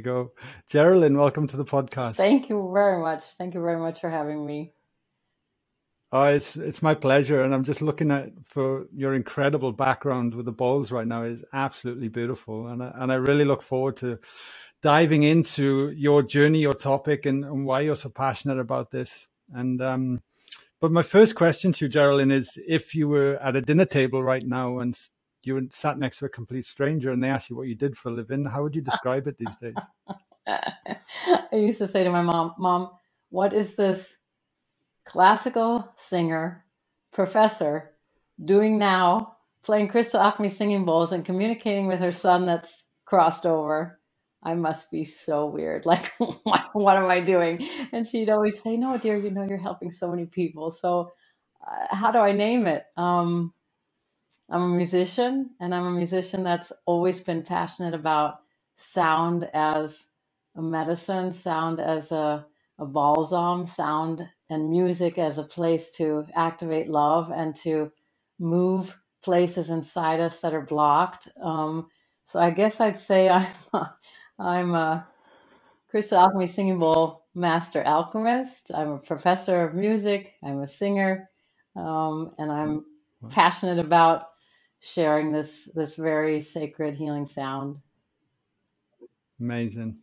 you go. Jeralyn, welcome to the podcast. Thank you very much. Thank you very much for having me. Oh, it's my pleasure. And I'm just looking at for your incredible background with the bowls right now. It's absolutely beautiful. And I really look forward to diving into your journey, your topic, and why you're so passionate about this. And but my first question to you, Jeralyn, is if you were at a dinner table right now and you sat next to a complete stranger and they asked you what you did for a living, how would you describe it these days? I used to say to my mom, Mom, what is this classical singer, professor, doing now, playing Crystal Alchemy Singing Bowls and communicating with her son that's crossed over? I must be so weird. Like, what am I doing? And she'd always say, no, dear, you know, you're helping so many people. So how do I name it? I'm a musician, and I'm a musician that's always been passionate about sound as a medicine, sound as a balsam, sound and music as a place to activate love and to move places inside us that are blocked. So I guess I'd say I'm a Crystal Alchemy Singing Bowl master alchemist. I'm a professor of music. I'm a singer, and I'm passionate about sharing this very sacred healing sound. Amazing.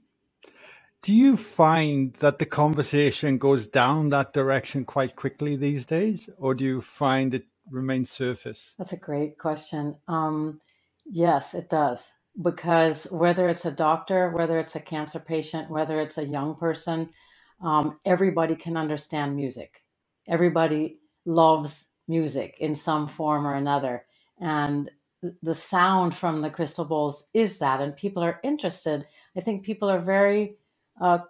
Do you find that the conversation goes down that direction quite quickly these days, or do you find it remains surface? That's a great question. Yes, it does, because whether it's a doctor, whether it's a cancer patient, whether it's a young person, everybody can understand music. Everybody loves music in some form or another. And the sound from the crystal bowls is that, and people are interested. I think people are very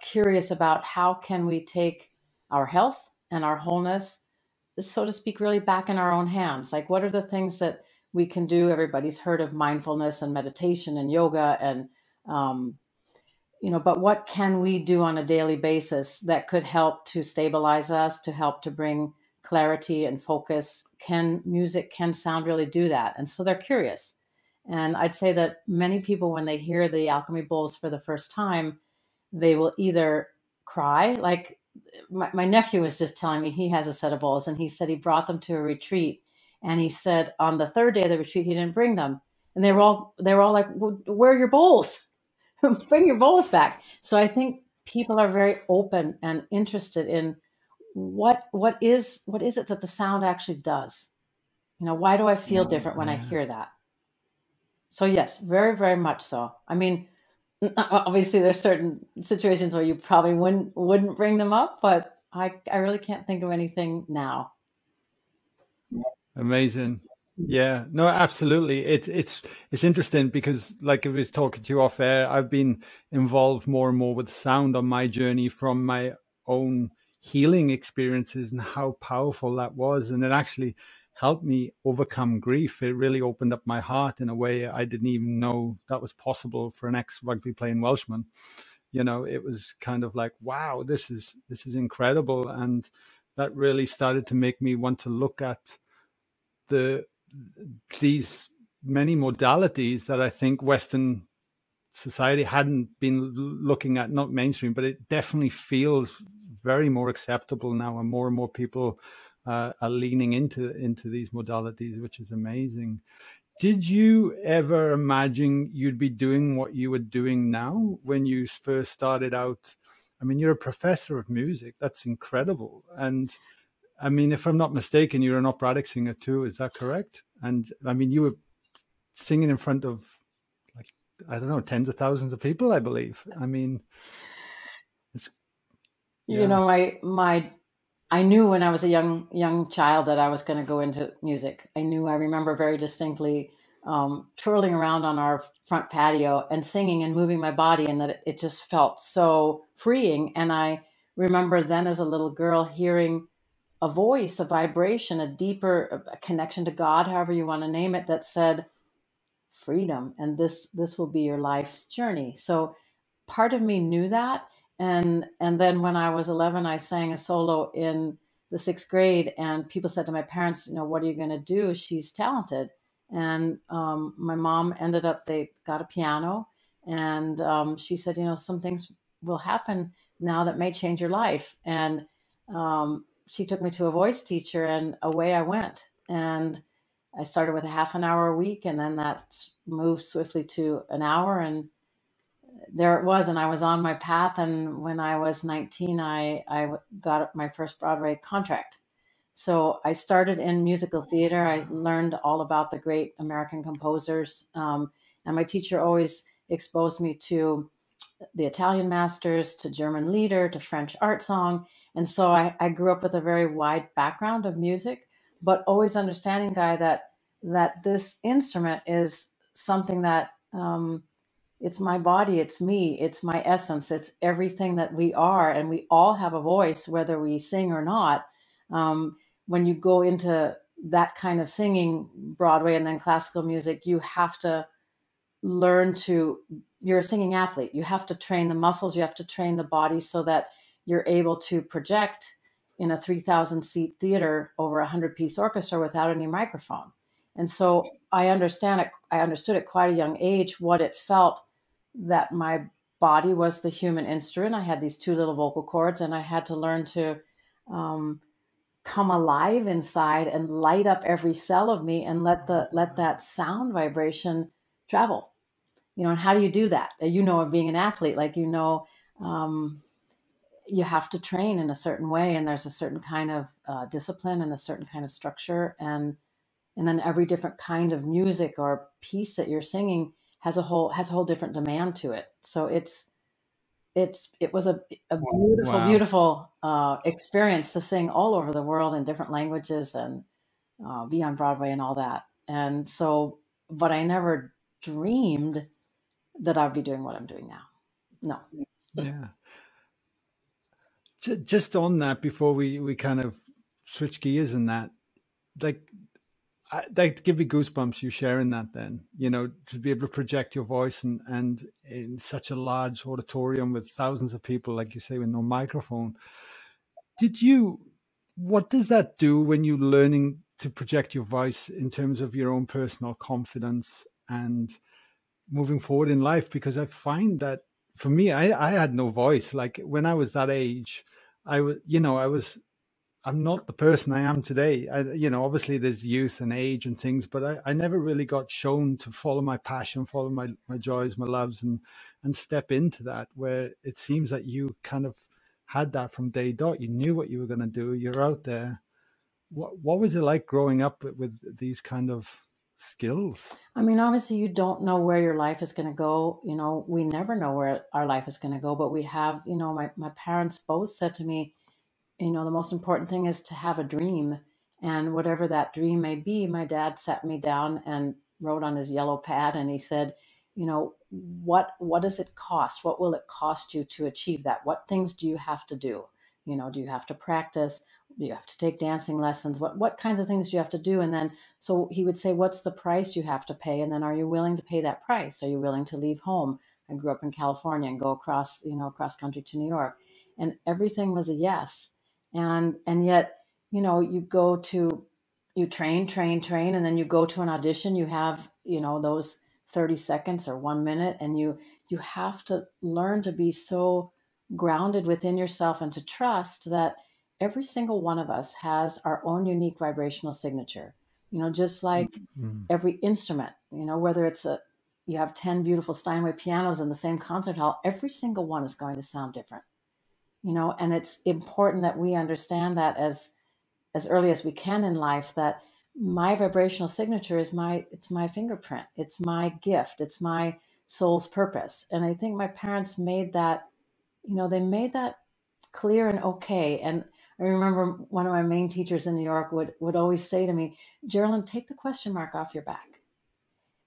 curious about how can we take our health and our wholeness, so to speak, really back in our own hands. Like, what are the things that we can do? Everybody's heard of mindfulness and meditation and yoga and, you know, but what can we do on a daily basis that could help to stabilize us, to help to bring clarity and focus? Can music, can sound really do that? And so they're curious. And I'd say that many people, when they hear the alchemy bowls for the first time, they will either cry. Like my nephew was just telling me he has a set of bowls, and he said he brought them to a retreat. And he said on the third day of the retreat, he didn't bring them. And they were all like, well, where are your bowls? Bring your bowls back. So I think people are very open and interested in what is it that the sound actually does? You know, why do I feel different when I hear that? So yes, very, very much so. I mean, obviously there's certain situations where you probably wouldn't bring them up, but I really can't think of anything now. Amazing. Yeah, no, absolutely. It's interesting because, like I was talking to you off air, I've been involved more and more with sound on my journey from my own healing experiences and how powerful that was. And it actually helped me overcome grief. It really opened up my heart in a way I didn't even know that was possible for an ex-rugby playing Welshman. You know, it was kind of like, wow, this is incredible. And that really started to make me want to look at these many modalities that I think Western society hadn't been looking at, not mainstream, but it definitely feels very more acceptable now, and more people are leaning into these modalities, which is amazing. Did you ever imagine you'd be doing what you were doing now when you first started out? I mean, you're a professor of music. That's incredible. And I mean, if I'm not mistaken, you're an operatic singer too. Is that correct? And I mean, you were singing in front of, like, I don't know, tens of thousands of people, I believe. I mean, yeah. You know, I knew when I was a young child that I was going to go into music. I remember very distinctly twirling around on our front patio and singing and moving my body, and that it just felt so freeing. And I remember then as a little girl hearing a voice, a vibration, a deeper a connection to God, however you want to name it, that said freedom, and this will be your life's journey. So part of me knew that. And then when I was 11, I sang a solo in the 6th grade, and people said to my parents, you know, what are you going to do? She's talented. And my mom ended up, they got a piano And she said, you know, some things will happen now that may change your life. And she took me to a voice teacher, and away I went. And I started with a half an hour a week, and then that moved swiftly to an hour, and there it was. And I was on my path. And when I was 19, I got my first Broadway contract. So I started in musical theater. I learned all about the great American composers. And my teacher always exposed me to the Italian masters, to German Lieder, to French art song. And so I grew up with a very wide background of music, but always understanding, Guy, that this instrument is something that it's my body, it's me, it's my essence, it's everything that we are. And we all have a voice, whether we sing or not. When you go into that kind of singing, Broadway and then classical music, you have to learn to, you're a singing athlete. You have to train the muscles, you have to train the body so that you're able to project in a 3,000 seat theater over 100-piece orchestra without any microphone. And so I understood at quite a young age what it felt that my body was the human instrument. I had these two little vocal cords, and I had to learn to come alive inside and light up every cell of me and let that sound vibration travel. You know, and how do you do that? You know, of being an athlete, like, you know, you have to train in a certain way, and there's a certain kind of discipline and a certain kind of structure. And then every different kind of music or piece that you're singing has a whole different demand to it. So it was a beautiful, wow, beautiful experience to sing all over the world in different languages and be on Broadway and all that. And so, but I never dreamed that I'd be doing what I'm doing now. No. Yeah. Just on that, before we kind of switch gears in that, like, that give me goosebumps, you sharing that then, you know, to be able to project your voice and in such a large auditorium with thousands of people, like you say, with no microphone. What does that do when you're learning to project your voice in terms of your own personal confidence and moving forward in life? Because I find that for me, I had no voice. Like when I was that age, I'm not the person I am today. You know, obviously there's youth and age and things, but I never really got shown to follow my passion, follow my joys, my loves, and step into that, where it seems that you kind of had that from day dot. You knew what you were going to do. You're out there. What was it like growing up with these kind of skills? I mean, obviously you don't know where your life is going to go. You know, we never know where our life is going to go, but we have, you know, my parents both said to me, you know, the most important thing is to have a dream, and whatever that dream may be. My dad sat me down and wrote on his yellow pad, and he said, you know, what does it cost? What will it cost you to achieve that? What things do you have to do? You know, do you have to practice? Do you have to take dancing lessons? What kinds of things do you have to do? And then, so he would say, what's the price you have to pay? And then, are you willing to pay that price? Are you willing to leave home? I grew up in California and go across, you know, across country to New York, and everything was a yes. And yet, you know, you train, and then you go to an audition, you have, you know, those 30 seconds or 1 minute, and you have to learn to be so grounded within yourself and to trust that every single one of us has our own unique vibrational signature, you know, just like every instrument, you know, whether it's you have 10 beautiful Steinway pianos in the same concert hall, every single one is going to sound different. You know, and it's important that we understand that as early as we can in life, that my vibrational signature is it's my fingerprint, it's my gift, it's my soul's purpose. And I think my parents made that, you know, they made that clear and okay. And I remember one of my main teachers in New York would always say to me, Jeralyn, take the question mark off your back.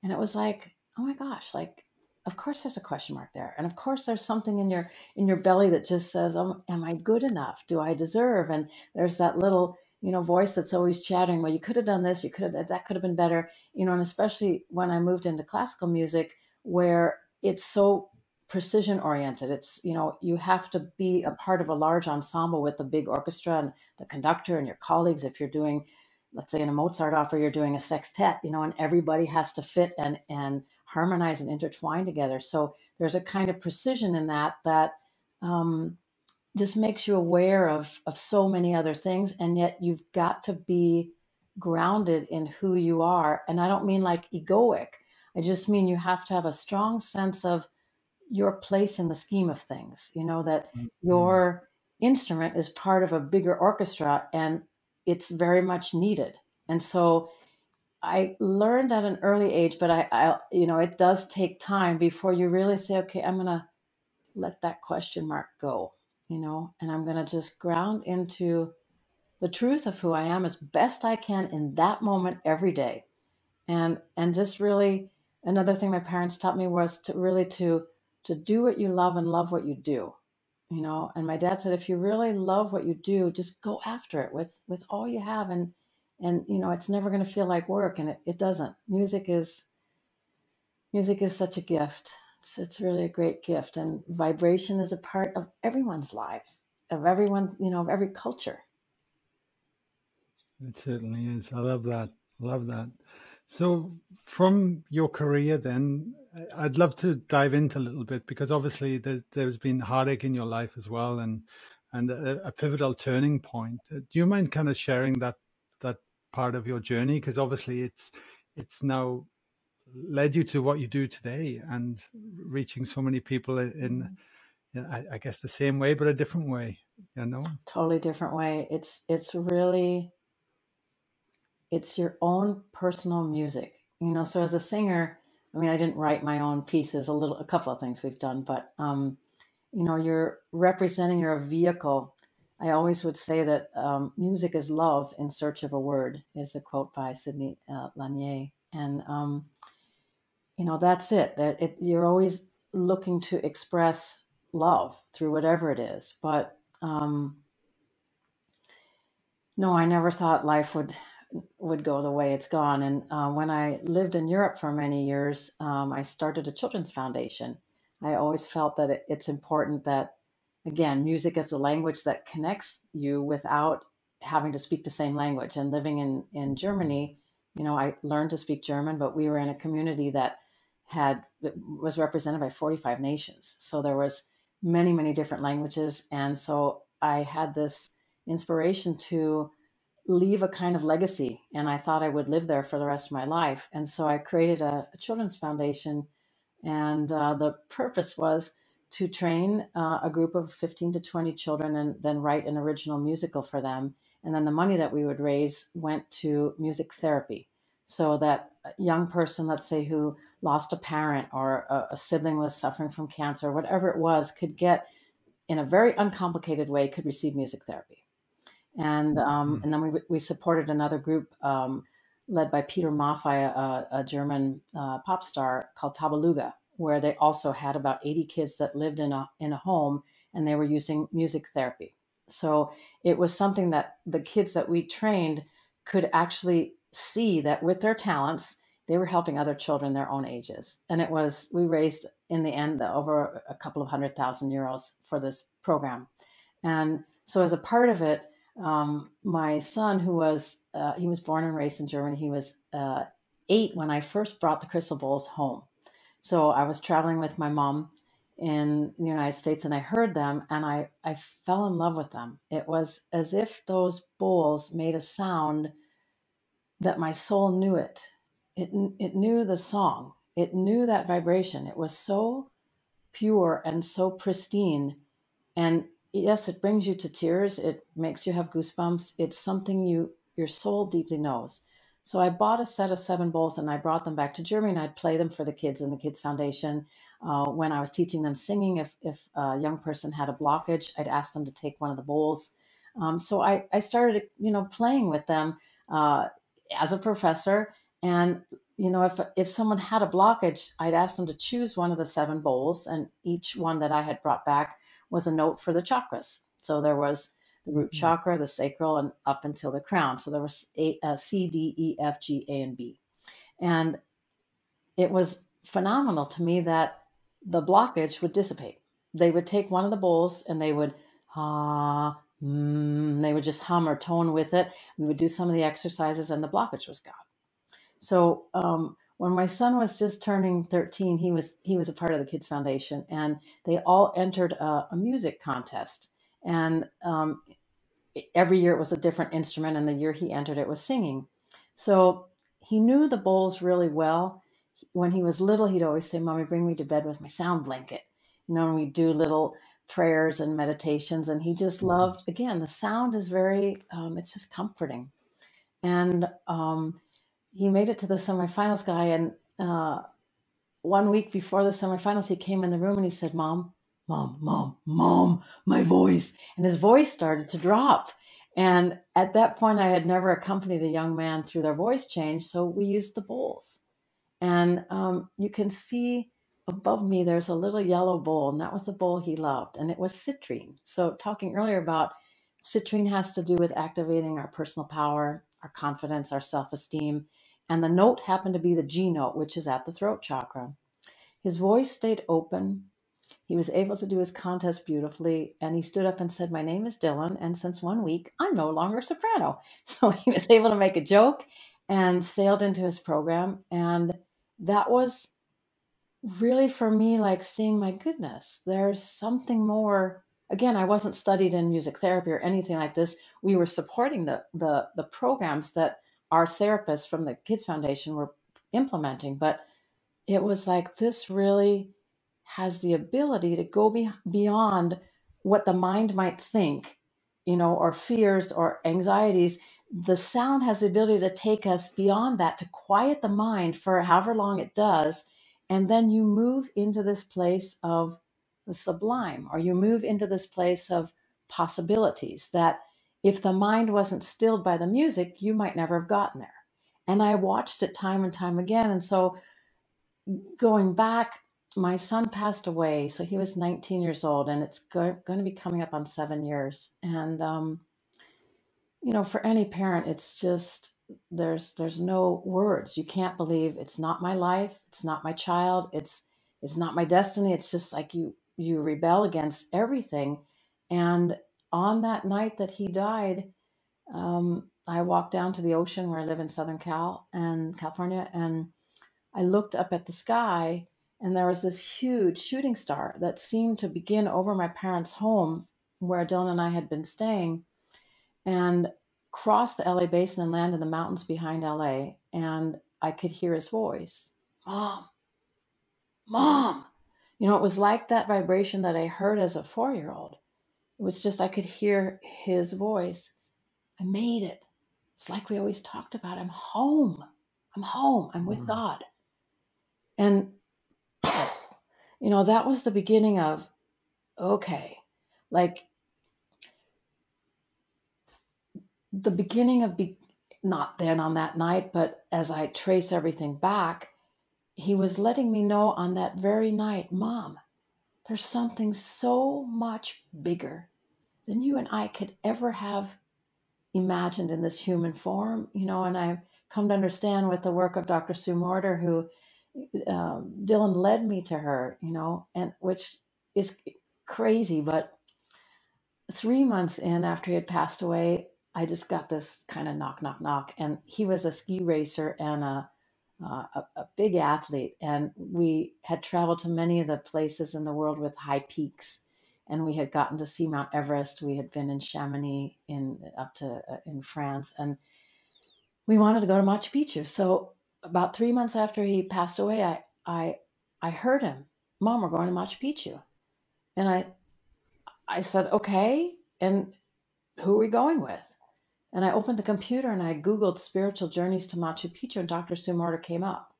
And it was like, oh my gosh, like, of course there's a question mark there. And of course there's something in your belly that just says, am I good enough? Do I deserve? And there's that little, you know, voice that's always chattering, well, you could have done this, you could have, that could have been better, you know, and especially when I moved into classical music, where it's so precision oriented. It's, you know, you have to be a part of a large ensemble with the big orchestra and the conductor and your colleagues. If you're doing, let's say in a Mozart opera, you're doing a sextet, you know, and everybody has to fit and harmonize and intertwine together. So there's a kind of precision in that that just makes you aware of so many other things. And yet you've got to be grounded in who you are. And I don't mean like egoic. I just mean you have to have a strong sense of your place in the scheme of things, you know, that your instrument is part of a bigger orchestra and it's very much needed. And so I learned at an early age, but I you know, it does take time before you really say, okay, I'm going to let that question mark go, you know, and I'm going to just ground into the truth of who I am as best I can in that moment every day. And just really, another thing my parents taught me was to really to do what you love and love what you do, you know? And my dad said, if you really love what you do, just go after it with all you have. And, you know, it's never going to feel like work, and it doesn't. Music is such a gift. It's really a great gift. And vibration is a part of everyone's lives, of everyone, you know, of every culture. It certainly is. I love that. Love that. So from your career then, I'd love to dive into a little bit, because obviously there's been heartache in your life as well, and a pivotal turning point. Do you mind kind of sharing that part of your journey? Because obviously it's now led you to what you do today and reaching so many people in I guess the same way, but a different way, you know? Totally different way. It's really... it's your own personal music, you know? So as a singer, I mean, I didn't write my own pieces, a couple of things we've done, but, you know, you're representing, you're a vehicle. I always would say that music is love in search of a word, is a quote by Sydney Lanier. And, you know, that's it. You're always looking to express love through whatever it is. But no, I never thought life would go the way it's gone. And when I lived in Europe for many years, I started a children's foundation. I always felt that it's important that, again, music is a language that connects you without having to speak the same language. And living in Germany, you know, I learned to speak German, but we were in a community that was represented by 45 nations. So there was many, many different languages. And so I had this inspiration to leave a kind of legacy, and I thought I would live there for the rest of my life. And so I created a children's foundation, and the purpose was to train a group of 15 to 20 children and then write an original musical for them. And then the money that we would raise went to music therapy, so that a young person, let's say, who lost a parent or a sibling was suffering from cancer, whatever it was, could get, in a very uncomplicated way, could receive music therapy. And then we supported another group led by Peter Maffei, a German pop star, called Tabaluga, where they also had about 80 kids that lived in a home, and they were using music therapy. So it was something that the kids that we trained could actually see that with their talents, they were helping other children their own ages. And we raised in the end over a couple of 100,000 euros for this program. And so as a part of it, my son, who was, he was born and raised in Germany. He was 8 when I first brought the crystal bowls home. So I was traveling with my mom in the United States, and I heard them, and I fell in love with them. It was as if those bowls made a sound that my soul knew it. It knew the song. It knew that vibration. It was so pure and so pristine. And yes, it brings you to tears. It makes you have goosebumps. It's something your soul deeply knows. So I bought a set of 7 bowls, and I brought them back to Germany, and I'd play them for the kids in the Kids Foundation. When I was teaching them singing, if a young person had a blockage, I'd ask them to take one of the bowls. So I started, you know, playing with them as a professor. And, you know, if someone had a blockage, I'd ask them to choose one of the 7 bowls, and each one that I had brought back was a note for the chakras. So there was the root chakra, the sacral, and up until the crown. So there was C, D, E, F, G, A, and B. And it was phenomenal to me that the blockage would dissipate. They would take one of the bowls, and they would, they would just hum or tone with it. We would do some of the exercises, and the blockage was gone. So when my son was just turning 13, he was a part of the Kids Foundation, and they all entered a music contest. And every year it was a different instrument, and the year he entered it was singing. So he knew the bowls really well. When he was little, he'd always say, "Mommy, bring me to bed with my sound blanket." You know, and we'd do little prayers and meditations, and he just loved, again, the sound is very, it's just comforting. And he made it to the semifinals, Guy, and 1 week before the semifinals, he came in the room and he said, Mom, my voice. And his voice started to drop. And at that point, I had never accompanied a young man through their voice change, so we used the bowls. And you can see above me, there's a little yellow bowl, and that was the bowl he loved, and it was citrine. So talking earlier about citrine has to do with activating our personal power, our confidence, our self-esteem, and the note happened to be the G note, which is at the throat chakra. His voice stayed open. He was able to do his contest beautifully, and he stood up and said, "My name is Dylan, and since 1 week, I'm no longer soprano." So he was able to make a joke and sailed into his program, and that was really for me like seeing, my goodness, there's something more. Again, I wasn't studied in music therapy or anything like this. We were supporting the programs that our therapists from the Kids Foundation were implementing, but it was like, this really has the ability to go beyond what the mind might think, you know, or fears or anxieties. The sound has the ability to take us beyond that, to quiet the mind for however long it does. And then you move into this place of the sublime, or you move into this place of possibilities that if the mind wasn't stilled by the music, you might never have gotten there. And I watched it time and time again. And so going back, my son passed away. So he was 19 years old, and it's going to be coming up on 7 years. And, you know, for any parent, it's just, there's no words. You can't believe it's not my life. It's not my child. It's not my destiny. It's just like you rebel against everything. And on that night that he died, I walked down to the ocean where I live in Southern California. And I looked up at the sky, and there was this huge shooting star that seemed to begin over my parents' home where Dylan and I had been staying, and cross the LA basin and land in the mountains behind LA. And I could hear his voice, Mom, you know, it was like that vibration that I heard as a 4-year-old. It was just, I could hear his voice. I made it. It's like we always talked about, I'm home. I'm with God. And, you know, that was the beginning of, okay, like, the beginning of, not then on that night, but as I trace everything back, he was letting me know on that very night, Mom, there's something so much bigger than you and I could ever have imagined in this human form, you know. And I've come to understand with the work of Dr. Sue Morter, who Dylan led me to her, you know, and which is crazy. But 3 months in after he had passed away, I just got this kind of knock. And he was a ski racer and a big athlete. And we had traveled to many of the places in the world with high peaks. And we had gotten to see Mount Everest. We had been in Chamonix in France. And we wanted to go to Machu Picchu. So about 3 months after he passed away, I heard him, Mom, we're going to Machu Picchu. And I said, okay. And who are we going with? And I opened the computer and I Googled spiritual journeys to Machu Picchu, and Dr. Sue Morter came up.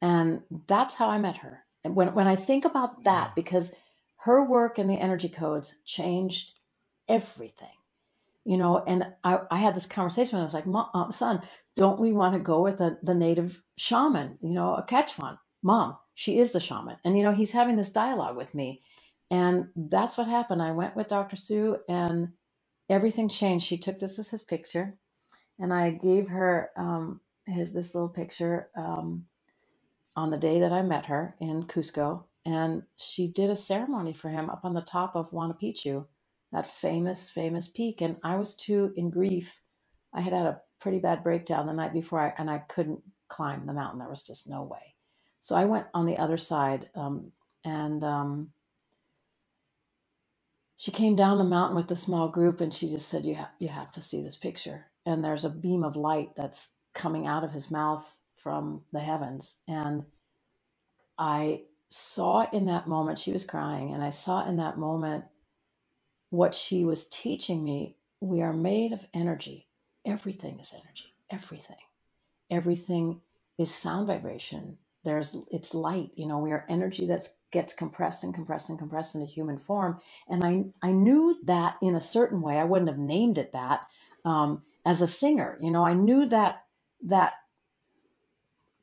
And that's how I met her. And when I think about that, because her work and the energy codes changed everything, you know. And I had this conversation when I was like, Mom, son, don't we want to go with the native shaman, you know, a Quechuan? Mom, she is the shaman. And, you know, he's having this dialogue with me. And that's what happened. I went with Dr. Sue, and everything changed. She took this as his picture, and I gave her this little picture on the day that I met her in Cusco, and she did a ceremony for him up on the top of Huayna Picchu, that famous peak. And I was too in grief. I had a pretty bad breakdown the night before, and I couldn't climb the mountain. There was just no way. So I went on the other side, she came down the mountain with a small group, and she just said, you have to see this picture. And there's a beam of light that's coming out of his mouth from the heavens. And I saw in that moment, she was crying, and I saw in that moment what she was teaching me. We are made of energy. Everything is energy. Everything. Everything is sound vibration. It's light, you know, we are energy that gets compressed and compressed and compressed into human form. And I knew that in a certain way. I wouldn't have named it that as a singer. You know, I knew that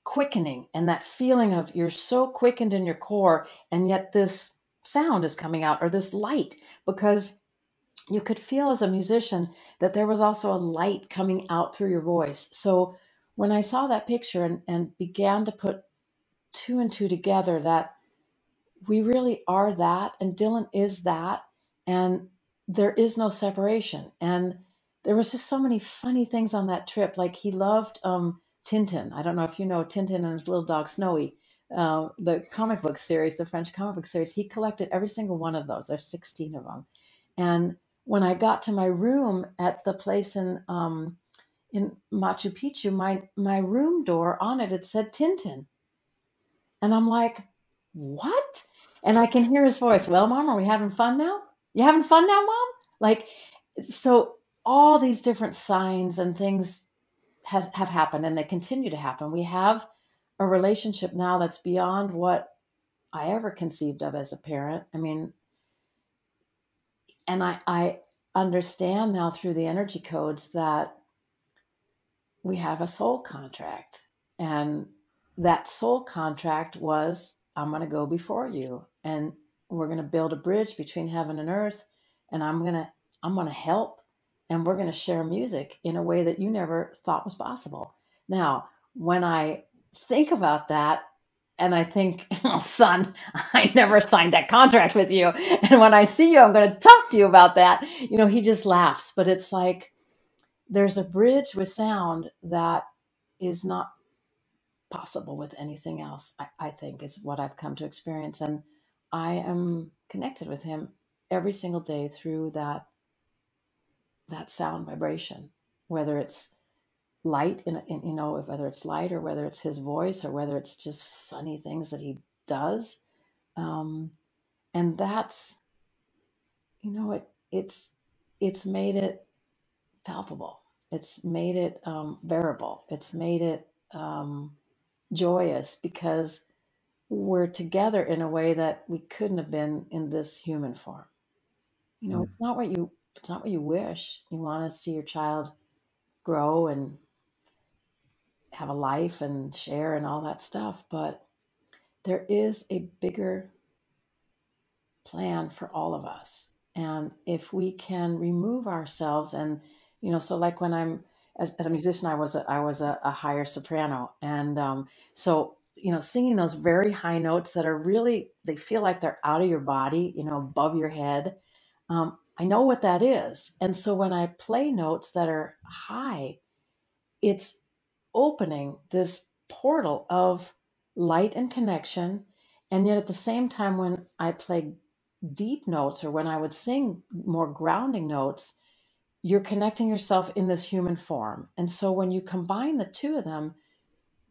quickening and that feeling of you're so quickened in your core, and yet this sound is coming out, or this light, because you could feel as a musician that there was also a light coming out through your voice. So when I saw that picture and began to put two and two together, that we really are that, and Dylan is that, and there is no separation. And there was just so many funny things on that trip. Like, he loved Tintin. I don't know if you know Tintin and his little dog Snowy, the comic book series, the French comic book series. He collected every single one of those. There's 16 of them. And when I got to my room at the place in Machu Picchu, my room door, on it said Tintin. And I'm like, what? And I can hear his voice. Well, Mom, are we having fun now? You having fun now, Mom? Like, so all these different signs and things have happened, and they continue to happen. We have a relationship now that's beyond what I ever conceived of as a parent. I mean, and I understand now through the energy codes that we have a soul contract, and that soul contract was, I'm going to go before you, and we're going to build a bridge between heaven and earth, and I'm going to help, and we're going to share music in a way that you never thought was possible. Now, when I think about that, and I think, oh, son, I never signed that contract with you. And when I see you, I'm going to talk to you about that. You know, he just laughs. But it's like, there's a bridge with sound that is not possible with anything else, I think, is what I've come to experience. And I am connected with him every single day through that sound vibration, whether it's light, whether it's light, or whether it's his voice, or whether it's just funny things that he does. And that's, you know, it's made it palpable. It's made it bearable. It's made it joyous, because we're together in a way that we couldn't have been in this human form. You know, it's not what you wish. You want to see your child grow and have a life and share and all that stuff, but there is a bigger plan for all of us. And if we can remove ourselves, and, you know, so like when I'm, as a musician, I was a higher soprano. And so, you know, singing those very high notes that are really, they feel like they're out of your body, you know, above your head. I know what that is. And so when I play notes that are high, it's opening this portal of light and connection. And yet at the same time, when I play deep notes, or when I would sing more grounding notes, you're connecting yourself in this human form. And so when you combine the two of them,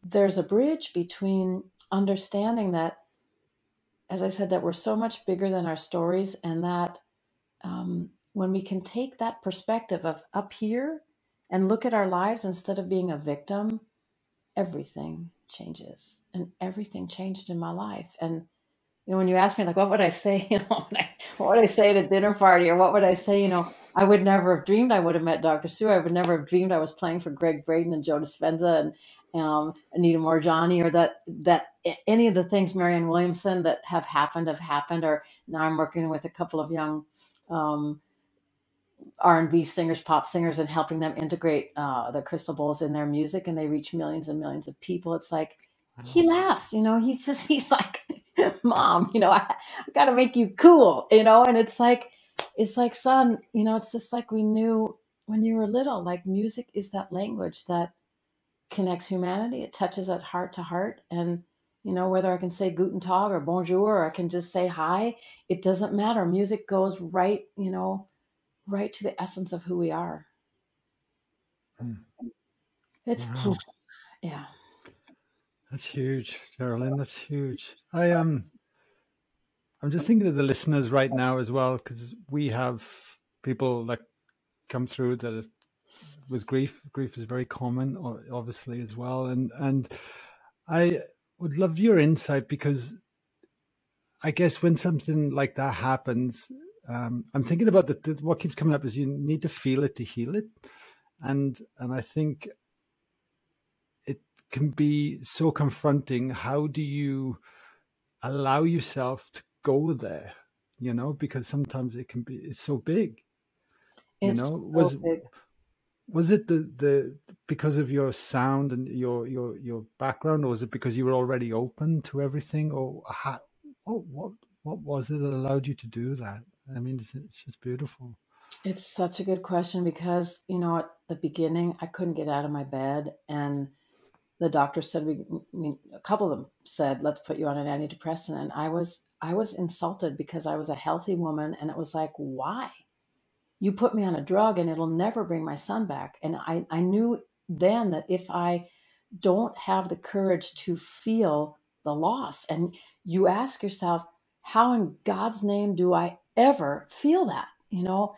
there's a bridge between understanding that, as I said, that we're so much bigger than our stories, and that when we can take that perspective of up here and look at our lives instead of being a victim, everything changes. And everything changed in my life. And, you know, when you ask me, like, what would I say, you know, what would I say at a dinner party, or what would I say, you know, I would never have dreamed I would have met Dr. Sue. I would never have dreamed I was playing for Greg Braden and Joe Dispenza and Anita Moorjani, or that any of the things, Marianne Williamson, that have happened, or now I'm working with a couple of young R&B singers, pop singers, and helping them integrate the crystal bowls in their music, and they reach millions and millions of people. It's like, he laughs, you know, he's like, Mom, you know, I got to make you cool, you know. And it's like, son, you know, it's just like we knew when you were little, like music is that language that connects humanity. It touches at heart to heart. And, you know, whether I can say Guten Tag or Bonjour, or I can just say hi, it doesn't matter. Music goes right, you know, right to the essence of who we are. It's wow. Yeah. That's huge, Jeralyn. That's huge. I'm just thinking of the listeners right now as well, because we have people that come through that are, with grief. Grief is very common, obviously, as well. And I would love your insight, because I guess when something like that happens, I'm thinking about what keeps coming up is you need to feel it to heal it. And I think it can be so confronting. How do you allow yourself to go there? You know, because sometimes it can be, it's so big. It's, you know, so was it the because of your sound and your background, or was it because you were already open to everything, or how, what was it that allowed you to do that? I mean, it's just beautiful. It's such a good question, because, you know, at the beginning, I couldn't get out of my bed. And the doctor said, a couple of them said, let's put you on an antidepressant. And I was insulted, because I was a healthy woman. And it was like, why? You put me on a drug and it'll never bring my son back. And I knew then that if I don't have the courage to feel the loss, and you ask yourself, how in God's name do I ever feel that? You know,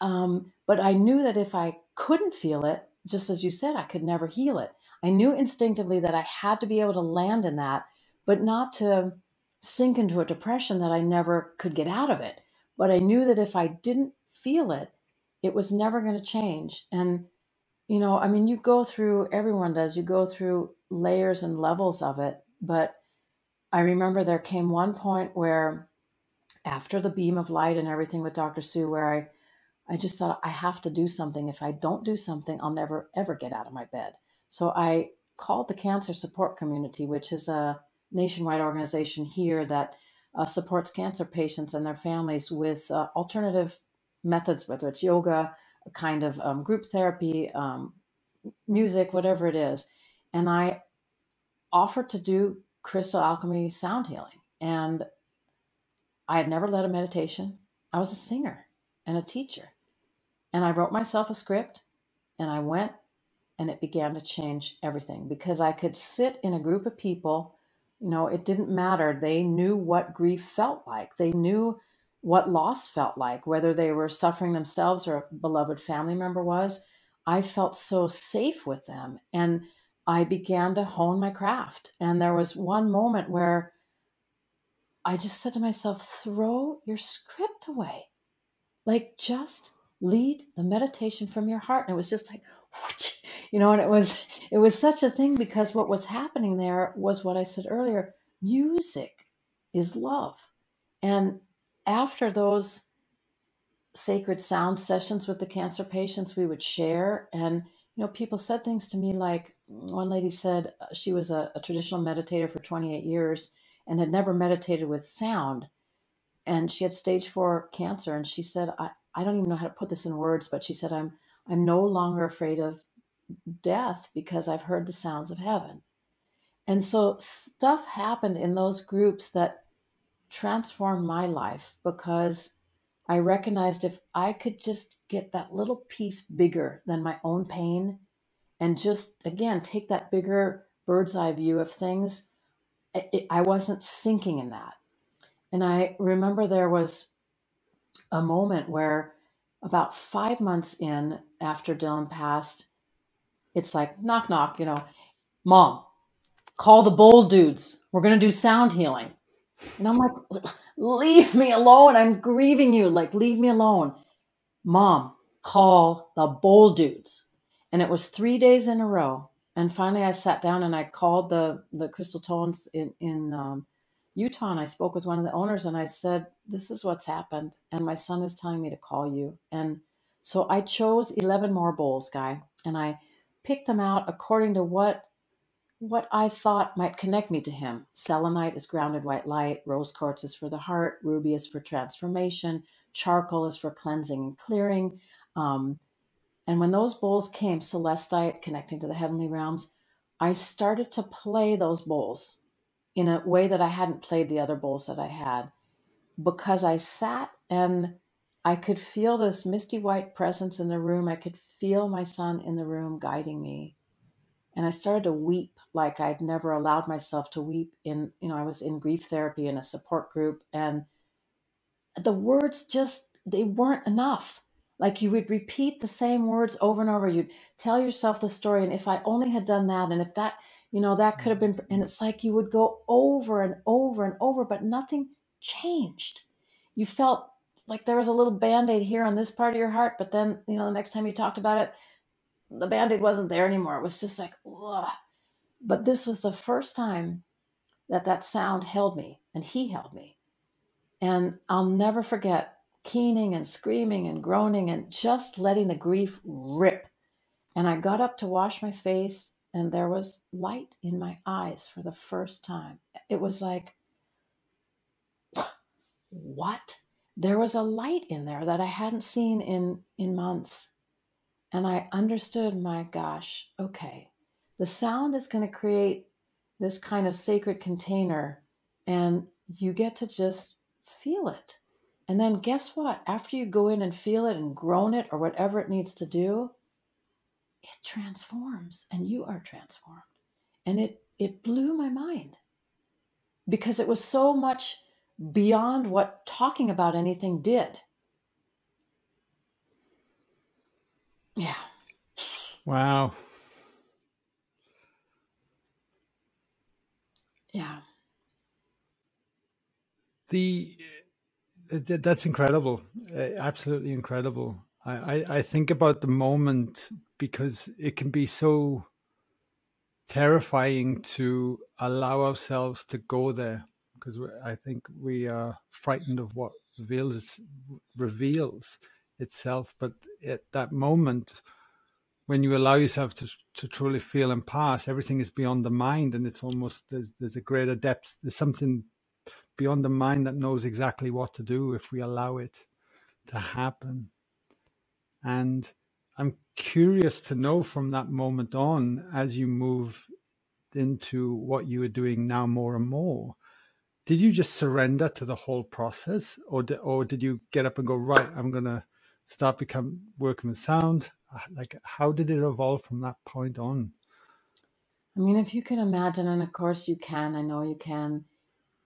but I knew that if I couldn't feel it, just as you said, I could never heal it. I knew instinctively that I had to be able to land in that, but not to sink into a depression that I never could get out of it. But I knew that if I didn't feel it, it was never going to change. And, you know, I mean, you go through, everyone does, you go through layers and levels of it. But I remember there came one point where, after the beam of light and everything with Dr. Sue, where I just thought, I have to do something. If I don't do something, I'll never, ever get out of my bed. So I called the Cancer Support Community, which is a nationwide organization here that supports cancer patients and their families with alternative methods, whether it's yoga, a kind of group therapy, music, whatever it is. And I offered to do Crystal Alchemy Sound Healing. And I had never led a meditation. I was a singer and a teacher. And I wrote myself a script, and I went, and it began to change everything, because I could sit in a group of people. You know, it didn't matter. They knew what grief felt like. They knew what loss felt like, whether they were suffering themselves or a beloved family member was. I felt so safe with them, and I began to hone my craft. And there was one moment where I just said to myself, throw your script away. Like, just lead the meditation from your heart. And it was just like, you know, and it was such a thing, because what was happening there was what I said earlier, music is love. And after those sacred sound sessions with the cancer patients, we would share. And, you know, people said things to me, like one lady said, she was a traditional meditator for 28 years. And had never meditated with sound. And she had stage 4 cancer. And she said, I don't even know how to put this in words, but she said, I'm no longer afraid of death because I've heard the sounds of heaven. And so stuff happened in those groups that transformed my life, because I recognized if I could just get that little piece bigger than my own pain, and just, again, take that bigger bird's eye view of things, I wasn't sinking in that. And I remember there was a moment where, about 5 months in after Dylan passed, it's like, knock, knock, you know, Mom, call the bold dudes. We're going to do sound healing. And I'm like, leave me alone. I'm grieving you. Like, leave me alone. Mom, call the bold dudes. And it was 3 days in a row. And finally, I sat down and I called the Crystal Tones in Utah, and I spoke with one of the owners, and I said, this is what's happened, and my son is telling me to call you. And so I chose 11 more bowls, Guy, and I picked them out according to what I thought might connect me to him. Selenite is grounded white light, rose quartz is for the heart, ruby is for transformation, charcoal is for cleansing and clearing. And when those bowls came, celestite, connecting to the heavenly realms, I started to play those bowls in a way that I hadn't played the other bowls that I had, because I sat and I could feel this misty white presence in the room. I could feel my son in the room guiding me. And I started to weep like I'd never allowed myself to weep in, you know, I was in grief therapy in a support group, and the words just, they weren't enough. Like, you would repeat the same words over and over. You'd tell yourself the story. And if I only had done that, and if that, you know, that could have been, and it's like you would go over and over and over, but nothing changed. You felt like there was a little Band-Aid here on this part of your heart, but then, you know, the next time you talked about it, the Band-Aid wasn't there anymore. It was just like, ugh. But this was the first time that that sound held me, and he held me. And I'll never forget keening and screaming and groaning and just letting the grief rip. And I got up to wash my face, and there was light in my eyes for the first time. It was like, what? There was a light in there that I hadn't seen in months. And I understood, my gosh, okay, the sound is going to create this kind of sacred container, and you get to just feel it. And then guess what? After you go in and feel it and groan it or whatever it needs to do, it transforms, and you are transformed. And it blew my mind, because it was so much beyond what talking about anything did. Yeah. Wow. Yeah. That's incredible. Absolutely incredible. I think about the moment, because it can be so terrifying to allow ourselves to go there, because I think we are frightened of what reveals itself. But at that moment, when you allow yourself to truly feel and pass, everything is beyond the mind, and it's almost, there's a greater depth. There's something beyond the mind that knows exactly what to do if we allow it to happen. And I'm curious to know, from that moment on, as you move into what you are doing now more and more, did you just surrender to the whole process, or did you get up and go, right, I'm going to start working with sound? Like, how did it evolve from that point on? I mean, if you can imagine, and of course you can, I know you can,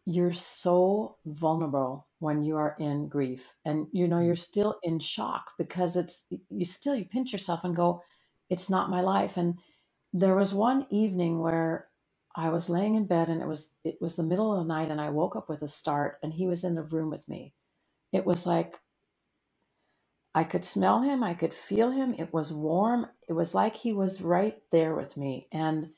you're so vulnerable when you are in grief, and you know, you're still in shock, because you pinch yourself and go, it's not my life. And there was one evening where I was laying in bed, and it was the middle of the night, and I woke up with a start, and he was in the room with me. It was like, I could smell him. I could feel him. It was warm. It was like he was right there with me. And,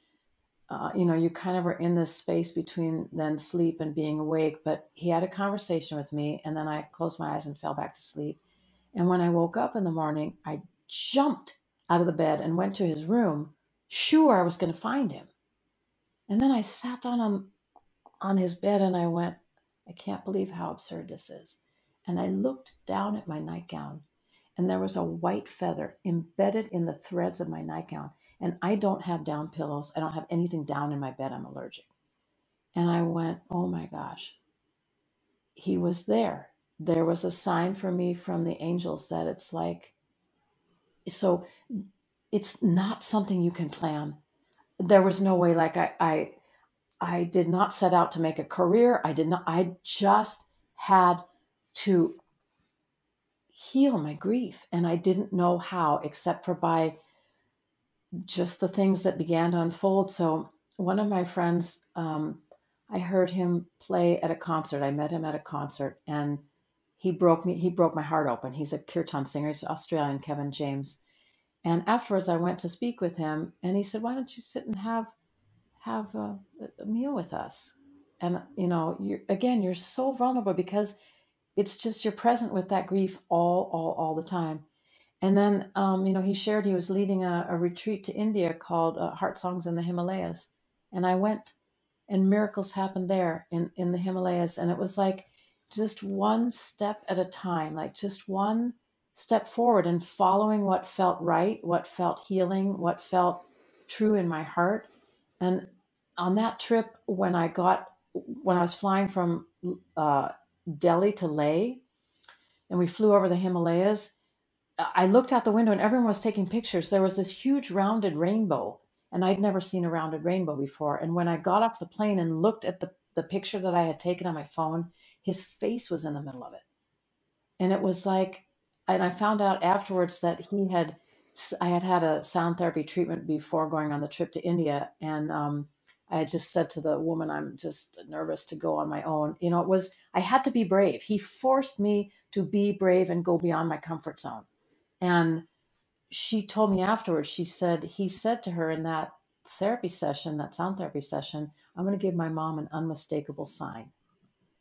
you know, you kind of were in this space between then sleep and being awake, but he had a conversation with me, and then I closed my eyes and fell back to sleep. And when I woke up in the morning, I jumped out of the bed and went to his room, sure I was going to find him. And then I sat down on his bed, and I went, I can't believe how absurd this is. And I looked down at my nightgown, and there was a white feather embedded in the threads of my nightgown. And I don't have down pillows. I don't have anything down in my bed. I'm allergic. And I went, oh my gosh, he was there. There was a sign for me from the angels that it's like, so it's not something you can plan. There was no way. Like I did not set out to make a career. I just had to heal my grief. And I didn't know how, except for by just the things that began to unfold. So one of my friends, I heard him play at a concert. I met him at a concert, and he broke my heart open. He's a kirtan singer. He's Australian, Kevin James. And afterwards I went to speak with him, and he said, why don't you sit and have a meal with us? And you know, you're so vulnerable, because it's just, you're present with that grief all the time. And then, you know, he shared he was leading a retreat to India called Heart Songs in the Himalayas. And I went, and miracles happened there in the Himalayas. And it was like just one step at a time, like just one step forward, and following what felt right, what felt healing, what felt true in my heart. And on that trip, when I was flying from Delhi to Leh, and we flew over the Himalayas, I looked out the window and everyone was taking pictures. There was this huge rounded rainbow, and I'd never seen a rounded rainbow before. And when I got off the plane and looked at the picture that I had taken on my phone, his face was in the middle of it. And it was like, and I found out afterwards that I had had a sound therapy treatment before going on the trip to India. And I had just said to the woman, I'm just nervous to go on my own. You know, I had to be brave. He forced me to be brave and go beyond my comfort zone. And she told me afterwards, he said to her in that therapy session, that sound therapy session, I'm going to give my mom an unmistakable sign.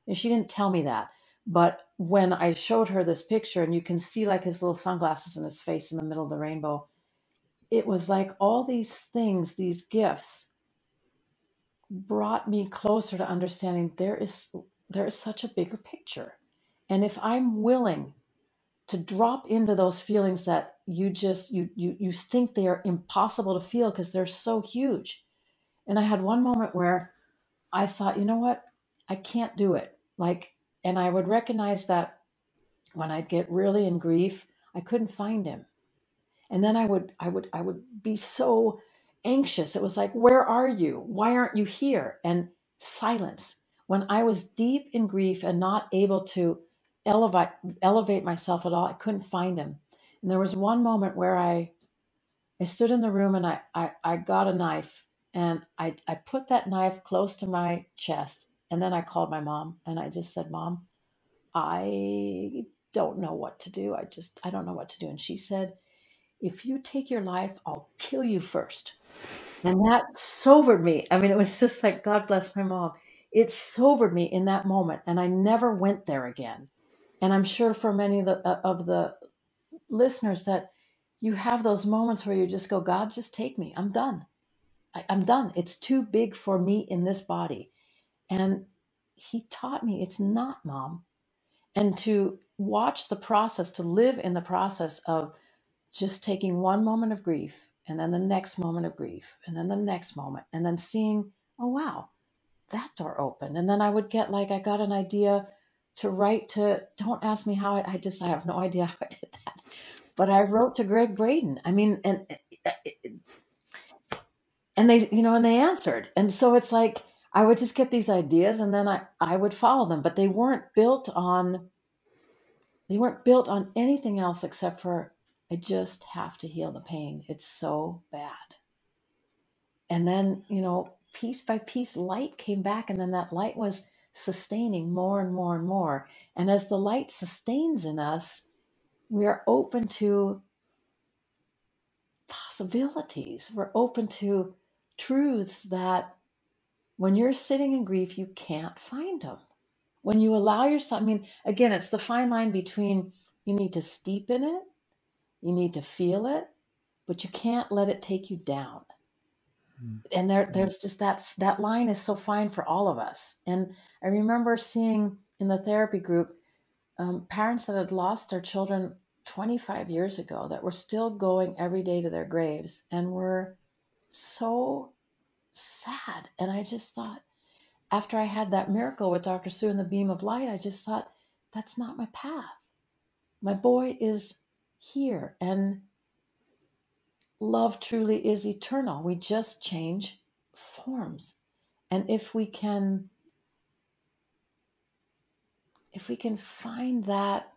And she didn't tell me that. But when I showed her this picture, and you can see like his little sunglasses and his face in the middle of the rainbow, it was like all these things, these gifts brought me closer to understanding there is such a bigger picture. And if I'm willing to drop into those feelings that you think they are impossible to feel because they're so huge. And I had one moment where I thought, you know what, I can't do it. And I would recognize that when I'd get really in grief, I couldn't find him. And then I would be so anxious. It was like, where are you? Why aren't you here? And silence. When I was deep in grief and not able to elevate myself at all, I couldn't find him. And there was one moment where I stood in the room and I got a knife, and I put that knife close to my chest. And then I called my mom and I just said, Mom, I don't know what to do. I don't know what to do. And she said, if you take your life, I'll kill you first. And that sobered me. I mean, it was just like, God bless my mom. It sobered me in that moment. And I never went there again. And I'm sure for many of the listeners that you have those moments where you just go, God, just take me. I'm done. I'm done. It's too big for me in this body. And he taught me it's not, Mom. And to watch the process, to live in the process of just taking one moment of grief and then the next moment of grief and then the next moment and then seeing, oh, wow, that door opened. And then I would get I got an idea to write to, don't ask me how, I have no idea how I did that. But I wrote to Greg Braden. I mean, and they, you know, and they answered. And so it's like, I would just get these ideas and then I would follow them, but they weren't built on anything else except for, I just have to heal the pain. It's so bad. And then, you know, piece by piece, light came back. And then that light was sustaining more and more and more. And as the light sustains in us, we are open to possibilities. We're open to truths that when you're sitting in grief, you can't find them. When you allow yourself, I mean, again, it's the fine line between you need to steep in it, you need to feel it, but you can't let it take you down. And there's just that line is so fine for all of us. And I remember seeing in the therapy group, parents that had lost their children 25 years ago that were still going every day to their graves and were so sad. And I just thought, after I had that miracle with Dr. Sue and the beam of light, I just thought, that's not my path. My boy is here, and love truly is eternal. We just change forms. And if we can find that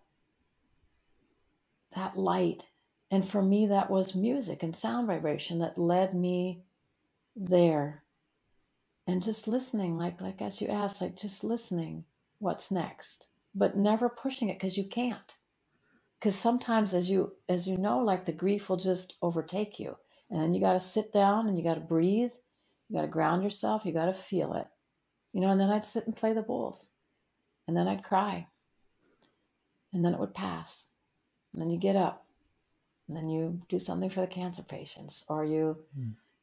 light, and for me, that was music and sound vibration that led me there. And just listening, like as you asked, just listening, what's next, but never pushing it, because you can't. Because sometimes, as you know, the grief will just overtake you, and then you got to sit down and you got to breathe, you got to ground yourself, you got to feel it, you know. And then I'd sit and play the bowls, and then I'd cry, and then it would pass, and then you get up, and then you do something for the cancer patients, or you.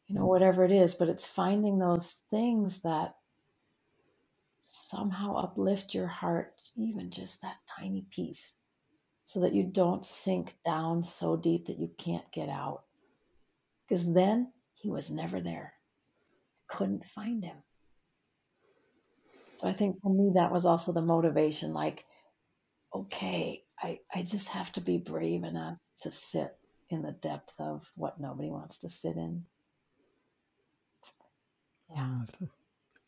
You know, whatever it is, but it's finding those things that somehow uplift your heart, even just that tiny piece, so that you don't sink down so deep that you can't get out. Because then he was never there. couldn't find him. So I think for me, that was also the motivation, like, okay, I just have to be brave enough to sit in the depth of what nobody wants to sit in. Yeah.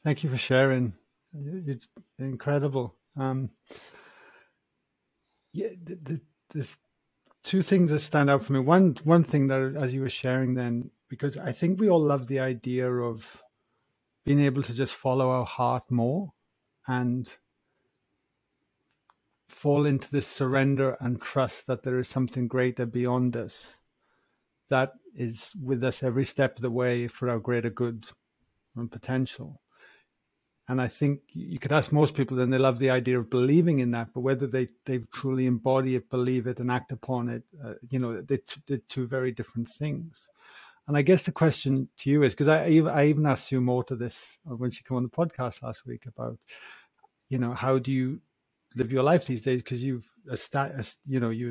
Thank you for sharing. It's incredible. Yeah, there's two things that stand out for me. One thing that, as you were sharing then, because I think we all love the idea of being able to just follow our heart more and fall into this surrender and trust that there is something greater beyond us that is with us every step of the way for our greater good and potential. And I think you could ask most people, and they love the idea of believing in that, but whether they truly embody it, believe it, and act upon it, they're two very different things. And I guess the question to you is, because I even asked Sue Morter this when she came on the podcast last week about, how do you live your life these days? Because you're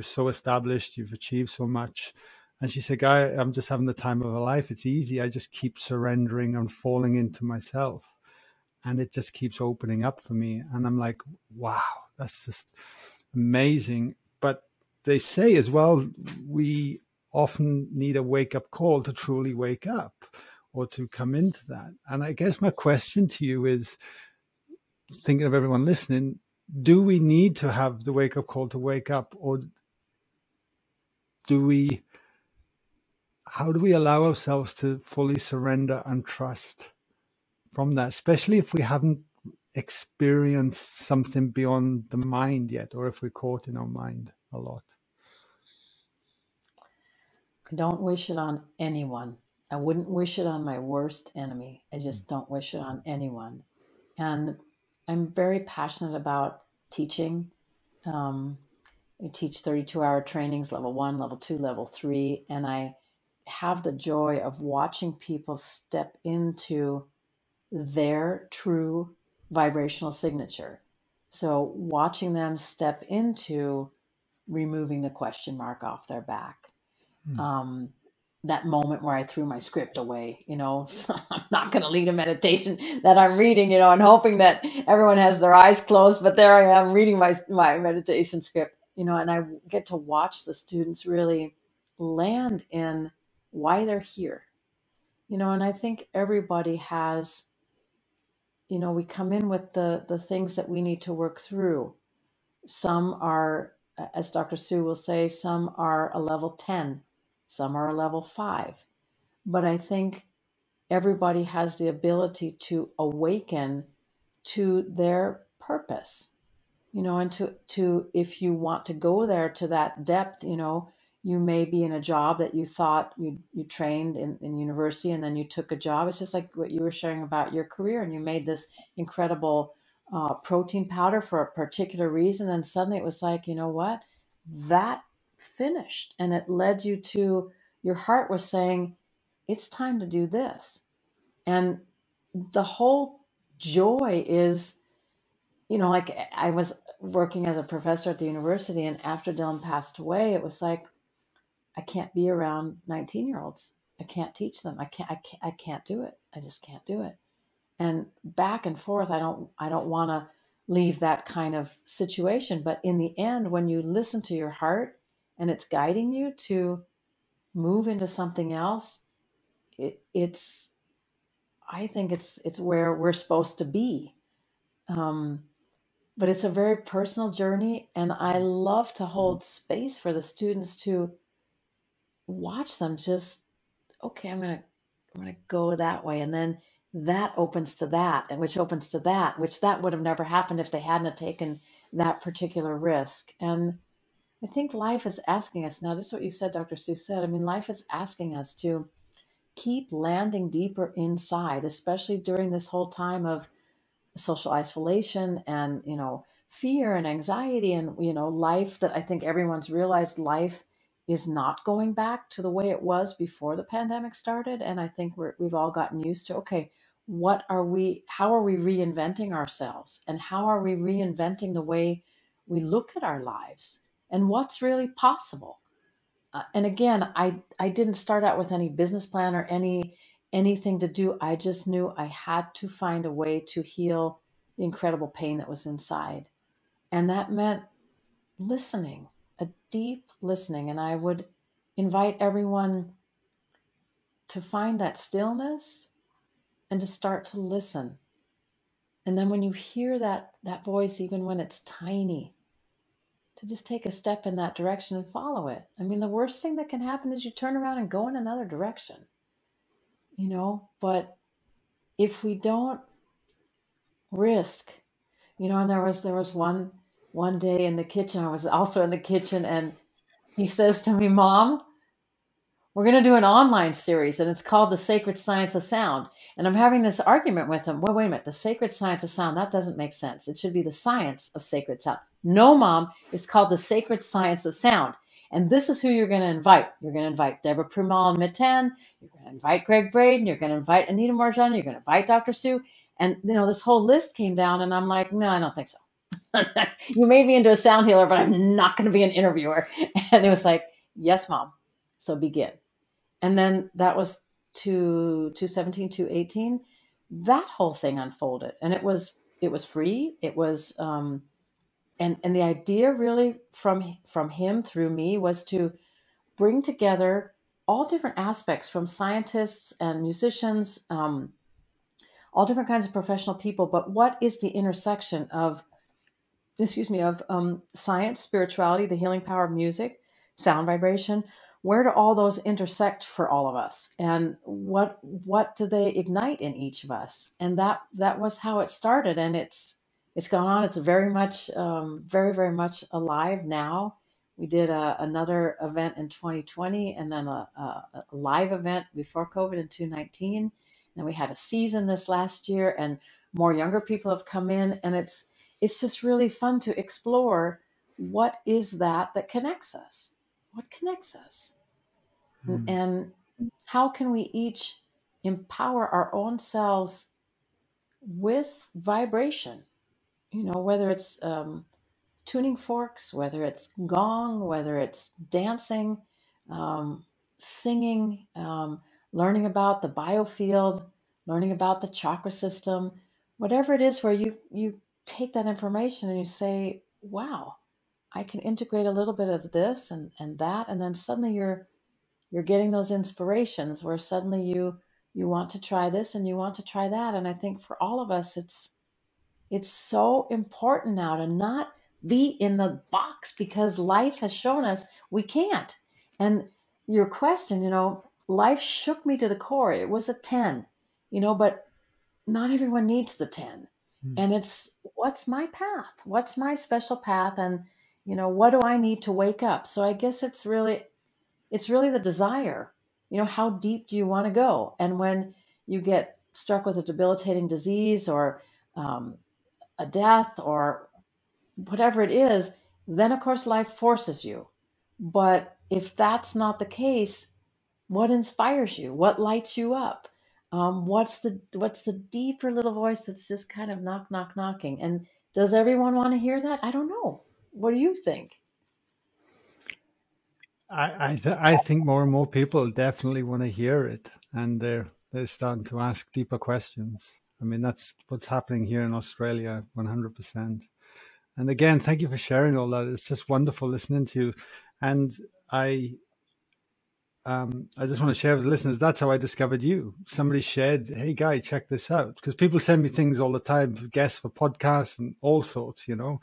so established, you've achieved so much. And she said, Guy, I'm just having the time of my life. It's easy. I just keep surrendering and falling into myself. And it just keeps opening up for me. And I'm like, wow, that's just amazing. But they say as well, we often need a wake-up call to truly wake up or to come into that. And I guess my question to you is, thinking of everyone listening, do we need to have the wake-up call to wake up? Or how do we allow ourselves to fully surrender and trust from that, especially if we haven't experienced something beyond the mind yet, or if we're caught in our mind a lot? I don't wish it on anyone. I wouldn't wish it on my worst enemy. I just don't wish it on anyone. And I'm very passionate about teaching. I teach 32-hour trainings, level 1, level 2, level 3, and I have the joy of watching people step into their true vibrational signature. So watching them step into removing the question mark off their back. That moment where I threw my script away, I'm not going to lead a meditation that I'm reading, and hoping that everyone has their eyes closed, but there I am reading my meditation script, and I get to watch the students really land in why they're here. And I think everybody has, we come in with the things that we need to work through. Some are, as Dr. Sue will say, some are a level 10, some are a level 5. But I think everybody has the ability to awaken to their purpose, and to if you want to go there to that depth, you may be in a job that you thought you trained in university, and then you took a job. It's just like what you were sharing about your career, and you made this incredible protein powder for a particular reason. And suddenly it was like, you know what, that finished. And it led you to, your heart was saying, it's time to do this. And the whole joy is, like I was working as a professor at the university, and after Dylan passed away, it was like, I can't be around 19-year-olds. I can't teach them. I can't do it. I just can't do it. And back and forth, I don't want to leave that kind of situation. But in the end, when you listen to your heart and it's guiding you to move into something else, I think it's where we're supposed to be. But it's a very personal journey. And I love to hold space for the students to watch them just, okay, I'm going to go that way. And then that opens to that, and which opens to that, which that would have never happened if they hadn't taken that particular risk. And I think life is asking us now, this is what you said, Dr. Sue said, life is asking us to keep landing deeper inside, especially during this whole time of social isolation and, fear and anxiety and, life that I think everyone's realized life is not going back to the way it was before the pandemic started. And I think we've all gotten used to, okay, how are we reinventing ourselves? And how are we reinventing the way we look at our lives? And what's really possible? And again, I didn't start out with any business plan or any anything to do. I just knew I had to find a way to heal the incredible pain that was inside. And that meant listening, a deep listening. And I would invite everyone to find that stillness and to start to listen. And then when you hear that voice, even when it's tiny, to just take a step in that direction and follow it. I mean, the worst thing that can happen is you turn around and go in another direction, you know, but if we don't risk, you know, and there was one day in the kitchen, I was also in the kitchen, and he says to me, "Mom, we're going to do an online series, and it's called The Sacred Science of Sound." And I'm having this argument with him. Well, wait a minute. The Sacred Science of Sound, that doesn't make sense. It should be the science of sacred sound. No, Mom, it's called The Sacred Science of Sound. And this is who you're going to invite. You're going to invite Deva Premal and Miten. You're going to invite Greg Braden. You're going to invite Anita Moorjani. You're going to invite Dr. Sue. And, you know, this whole list came down, and I'm like, no, I don't think so. You made me into a sound healer, but I'm not going to be an interviewer. And it was like, yes, Mom. So begin. And then that was 2017, 2018. That whole thing unfolded, and it was free. It was, and the idea really from him through me was to bring together all different aspects from scientists and musicians, all different kinds of professional people. But what is the intersection of science, spirituality, the healing power of music, sound vibration? Where do all those intersect for all of us? And what do they ignite in each of us? And that was how it started. And it's gone on. It's very much, very, very much alive now. We did another event in 2020, and then a live event before COVID in 2019. And then we had a season this last year, and more younger people have come in. And it's just really fun to explore what is that connects us. What connects us? And how can we each empower our own selves with vibration? You know, whether it's tuning forks, whether it's gong, whether it's dancing, singing, learning about the biofield, learning about the chakra system, whatever it is where you take that information and you say, wow, I can integrate a little bit of this and that, and then suddenly you're getting those inspirations where suddenly you want to try this and you want to try that. And I think for all of us, it's so important now to not be in the box, because life has shown us we can't. And your question, you know, life shook me to the core. It was a 10, you know, but not everyone needs the 10. And it's, what's my path? What's my special path? And you know, what do I need to wake up? So I guess it's really the desire, you know, how deep do you want to go? And when you get struck with a debilitating disease or a death or whatever it is, then of course life forces you. But if that's not the case, what inspires you? What lights you up? What's the deeper little voice that's just kind of knock, knock, knocking? And does everyone want to hear that? I don't know. What do you think? I think more and more people definitely want to hear it, and they're starting to ask deeper questions. I mean, that's what's happening here in Australia, 100%. And again, thank you for sharing all that. It's just wonderful listening to you. And I just want to share with the listeners, that's how I discovered you. Somebody shared, "Hey, Guy, check this out," because people send me things all the time, guests for podcasts and all sorts, you know.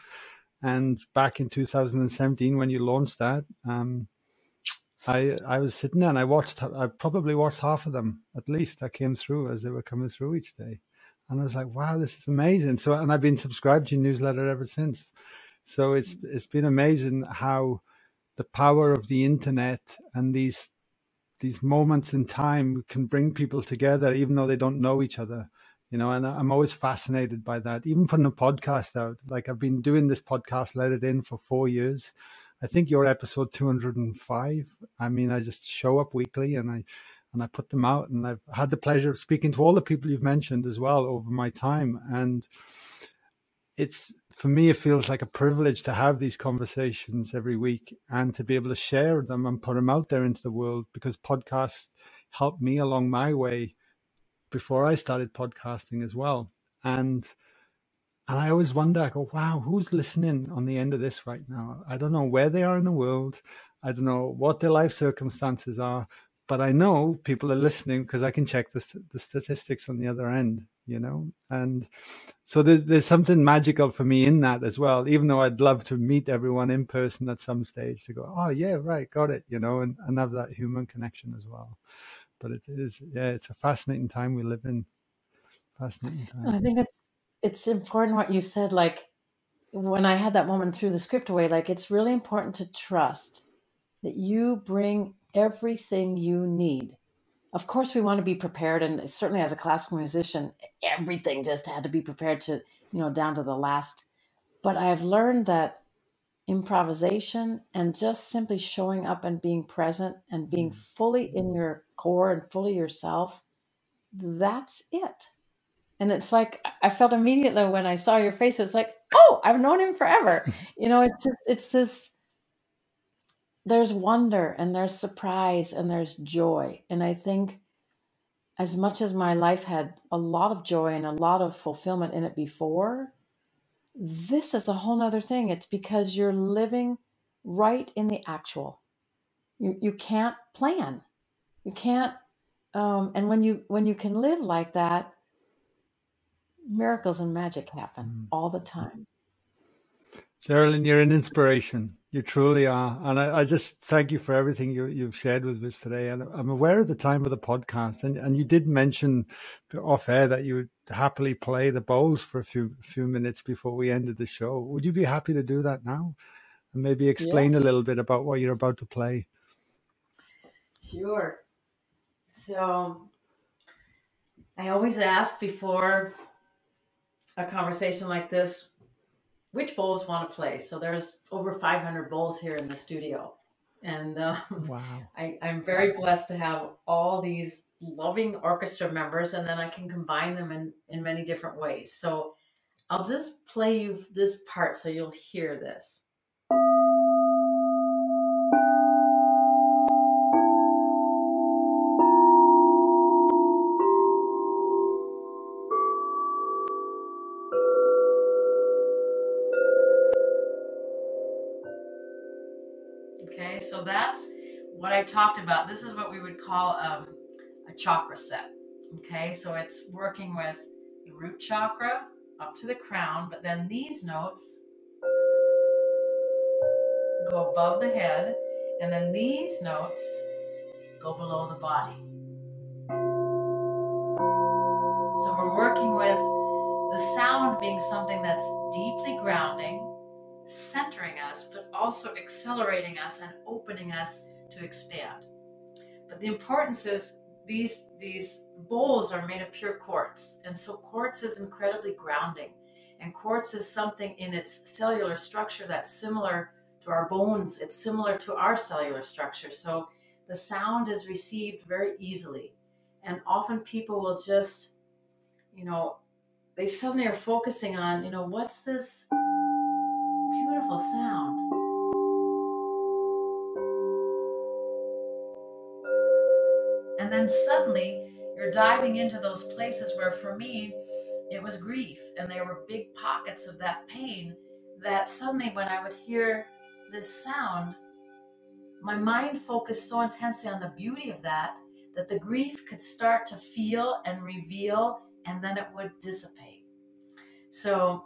And back in 2017, when you launched that, I was sitting there and I probably watched half of them, at least, that came through as they were coming through each day. And I was like, wow, this is amazing. So, and I've been subscribed to your newsletter ever since. So it's been amazing how the power of the internet and these moments in time can bring people together, even though they don't know each other. You know, and I'm always fascinated by that. Even putting a podcast out, like I've been doing this podcast, Let It In, for 4 years. I think you're episode 205. I mean, I just show up weekly and I put them out, and I've had the pleasure of speaking to all the people you've mentioned as well over my time. And it's, for me, it feels like a privilege to have these conversations every week and to be able to share them and put them out there into the world, because podcasts help me along my way before I started podcasting as well. And I always wonder, I go, wow, who's listening on the end of this right now? I don't know where they are in the world. I don't know what their life circumstances are, but I know people are listening because I can check the statistics on the other end, you know? And so there's something magical for me in that as well, even though I'd love to meet everyone in person at some stage to go, oh yeah, right, got it, you know, and have that human connection as well. But it is, yeah, it's a fascinating time we live in. Fascinating time. I think it's important what you said, like when I had that moment threw the script away, like it's really important to trust that you bring everything you need. Of course, we want to be prepared. And certainly as a classical musician, everything just had to be prepared to, you know, down to the last. But I've learned that improvisation and just simply showing up and being present and being fully in your core and fully yourself, that's it. And it's like, I felt immediately when I saw your face, it was like, oh, I've known him forever. You know, it's just, it's this, there's wonder and there's surprise and there's joy. And I think as much as my life had a lot of joy and a lot of fulfillment in it before, this is a whole nother thing. It's because you're living right in the actual. You can't plan. You can't. And when you can live like that, miracles and magic happen all the time. Jeralyn, you're an inspiration. You truly are. And I just thank you for everything you've shared with us today. And I'm aware of the time of the podcast. And you did mention off air that you would happily play the bowls for a few minutes before we ended the show. Would you be happy to do that now? And maybe explain a little bit about what you're about to play. Sure. So I always ask before a conversation like this, which bowls want to play? So there's over 500 bowls here in the studio. And wow. I'm very blessed to have all these loving orchestra members, and then I can combine them in many different ways. So I'll just play you this part so you'll hear this. So that's what I talked about. This is what we would call a chakra set. Okay, so it's working with the root chakra up to the crown, but then these notes go above the head, and then these notes go below the body. So we're working with the sound being something that's deeply grounding, centering us, but also accelerating us and opening us to expand. But the importance is these bowls are made of pure quartz. And so quartz is incredibly grounding. And quartz is something in its cellular structure that's similar to our bones. It's similar to our cellular structure. So the sound is received very easily. And often people will just, you know, they suddenly are focusing on, you know, what's this sound? And then suddenly you're diving into those places where for me it was grief, and there were big pockets of that pain that suddenly when I would hear this sound, my mind focused so intensely on the beauty of that the grief could start to feel and reveal, and then it would dissipate. So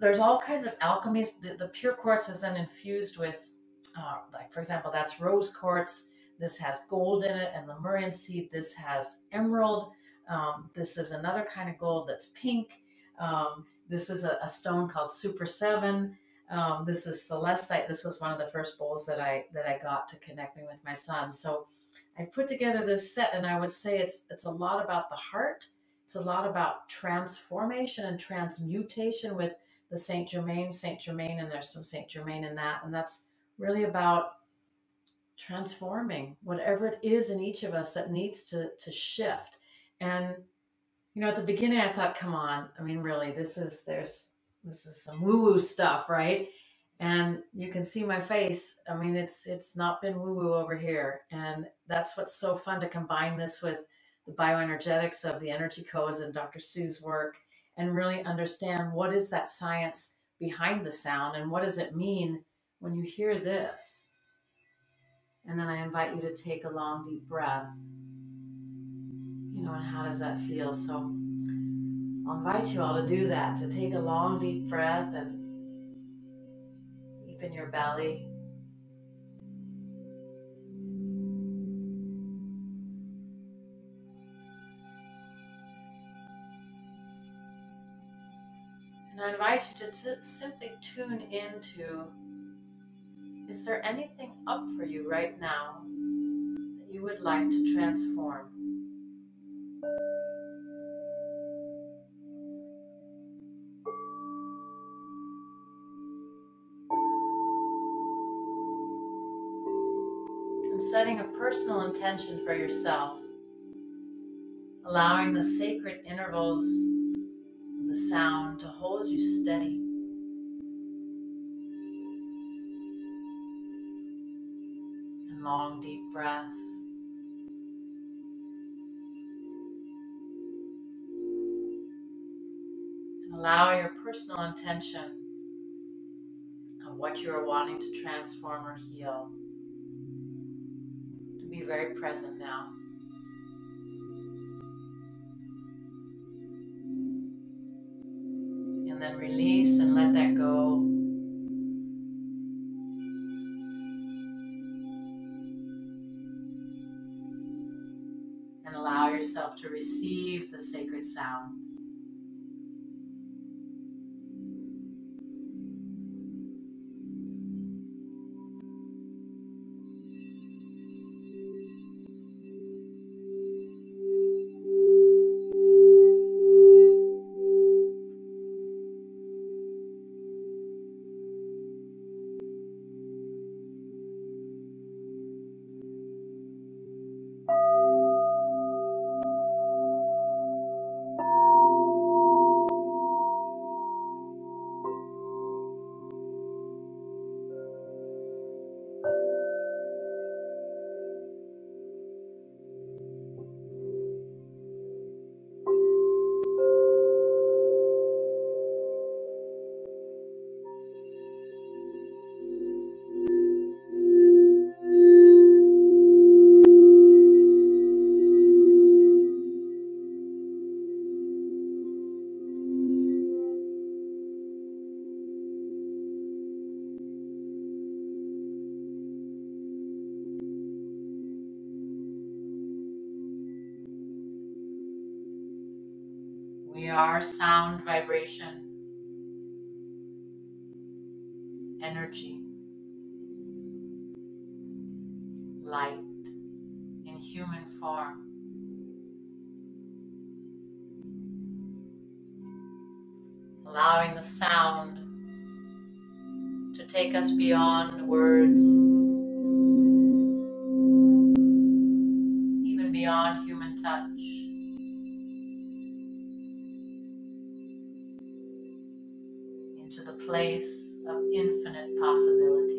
there's all kinds of alchemies. The pure quartz is then infused with, like for example, that's rose quartz. This has gold in it and Lemurian seed. This has emerald. This is another kind of gold that's pink. This is a stone called Super 7. This is celestite. This was one of the first bowls that I got to connect me with my son. So I put together this set, and I would say it's a lot about the heart. It's a lot about transformation and transmutation with the Saint Germain, and there's some Saint Germain in that. And that's really about transforming whatever it is in each of us that needs to shift. And, you know, at the beginning I thought, come on, I mean, really, this is some woo-woo stuff, right? And you can see my face. I mean, it's not been woo-woo over here. And that's what's so fun to combine this with the bioenergetics of the energy codes and Dr. Sue's work, and really understand what is that science behind the sound and what does it mean when you hear this. And then I invite you to take a long, deep breath. You know, and how does that feel? So I'll invite you all to do that, to take a long, deep breath and deep in your belly. And I invite you to simply tune into, is there anything up for you right now that you would like to transform? And setting a personal intention for yourself, allowing the sacred intervals of the sound to hold you steady. Long, deep breaths. And allow your personal intention of what you are wanting to transform or heal to be very present now. And then release and let that go. Yourself to receive the sacred sounds. Our sound vibration, energy, light in human form. Allowing the sound to take us beyond words, even beyond human touch. The place of infinite possibilities.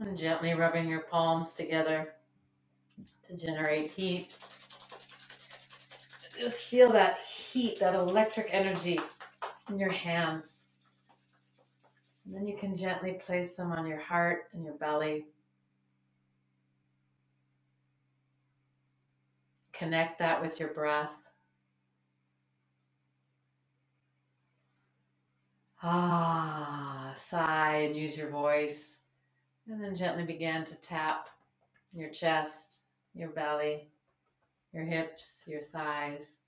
And gently rubbing your palms together to generate heat. Just feel that heat, that electric energy in your hands. And then you can gently place them on your heart and your belly. Connect that with your breath. Ah, sigh and use your voice. And then gently begin to tap your chest, your belly, your hips, your thighs,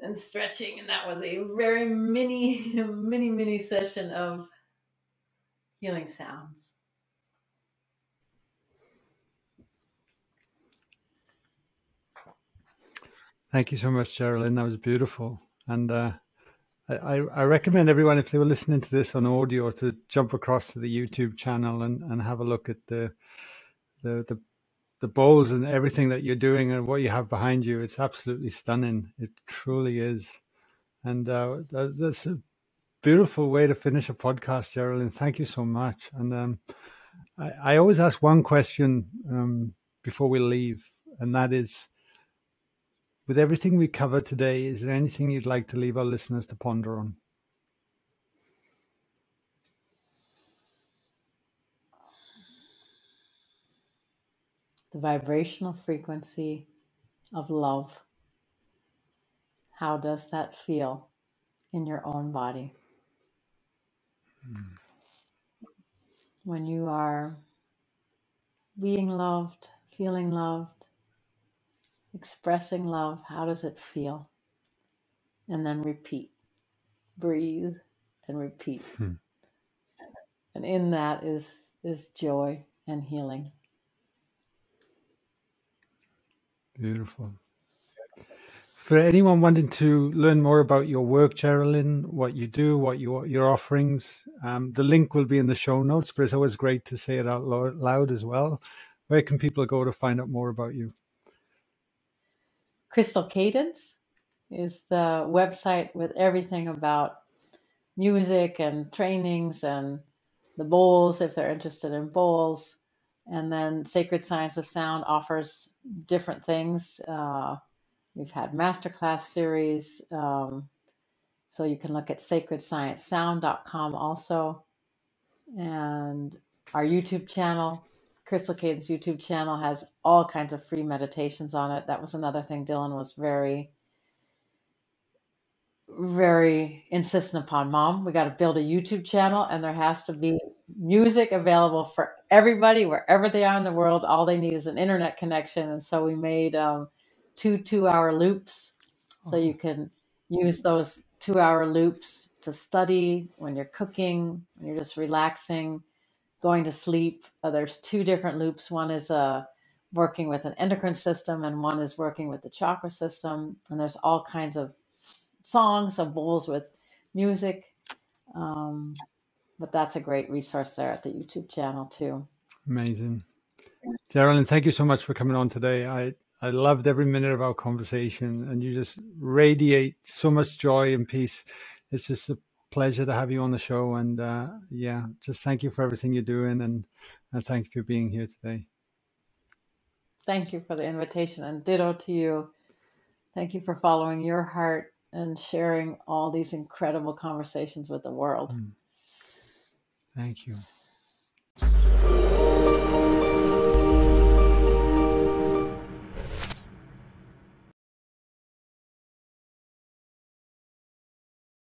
and stretching. And that was a very mini session of healing sounds. Thank you so much, Jeralyn. That was beautiful. And I recommend everyone, if they were listening to this on audio, to jump across to the YouTube channel and have a look at the bowls and everything that you're doing and what you have behind you. It's absolutely stunning. It truly is. And that's a beautiful way to finish a podcast, Jeralyn. Thank you so much. And I always ask one question before we leave, and that is, with everything we cover today, is there anything you'd like to leave our listeners to ponder on? The vibrational frequency of love. How does that feel in your own body? When you are being loved, feeling loved, expressing love, how does it feel? And then repeat. Breathe and repeat. And in that is joy and healing. Beautiful. For anyone wanting to learn more about your work, Jeralyn, what you do, what your offerings, the link will be in the show notes, but it's always great to say it out loud as well. Where can people go to find out more about you? Crystal Cadence is the website with everything about music and trainings and the bowls, if they're interested in bowls. And then Sacred Science of Sound offers different things. We've had masterclass series. So you can look at sacredsciencesound.com also. And our YouTube channel, Crystal Cadence YouTube channel, has all kinds of free meditations on it. That was another thing Dylan was very, very insistent upon. Mom, we got to build a YouTube channel, and there has to be music available for everybody, wherever they are in the world. All they need is an internet connection. And so we made two 2-hour loops. So you can use those 2-hour loops to study when you're cooking, when you're just relaxing, going to sleep. There's two different loops. One is working with an endocrine system, and one is working with the chakra system. And there's all kinds of songs and bowls with music. But that's a great resource there at the YouTube channel too. Amazing. Jeralyn, thank you so much for coming on today. I loved every minute of our conversation, and you just radiate so much joy and peace. It's just a pleasure to have you on the show, and yeah, just thank you for everything you're doing, and thank you for being here today. Thank you for the invitation, and ditto to you. Thank you for following your heart and sharing all these incredible conversations with the world. Thank you.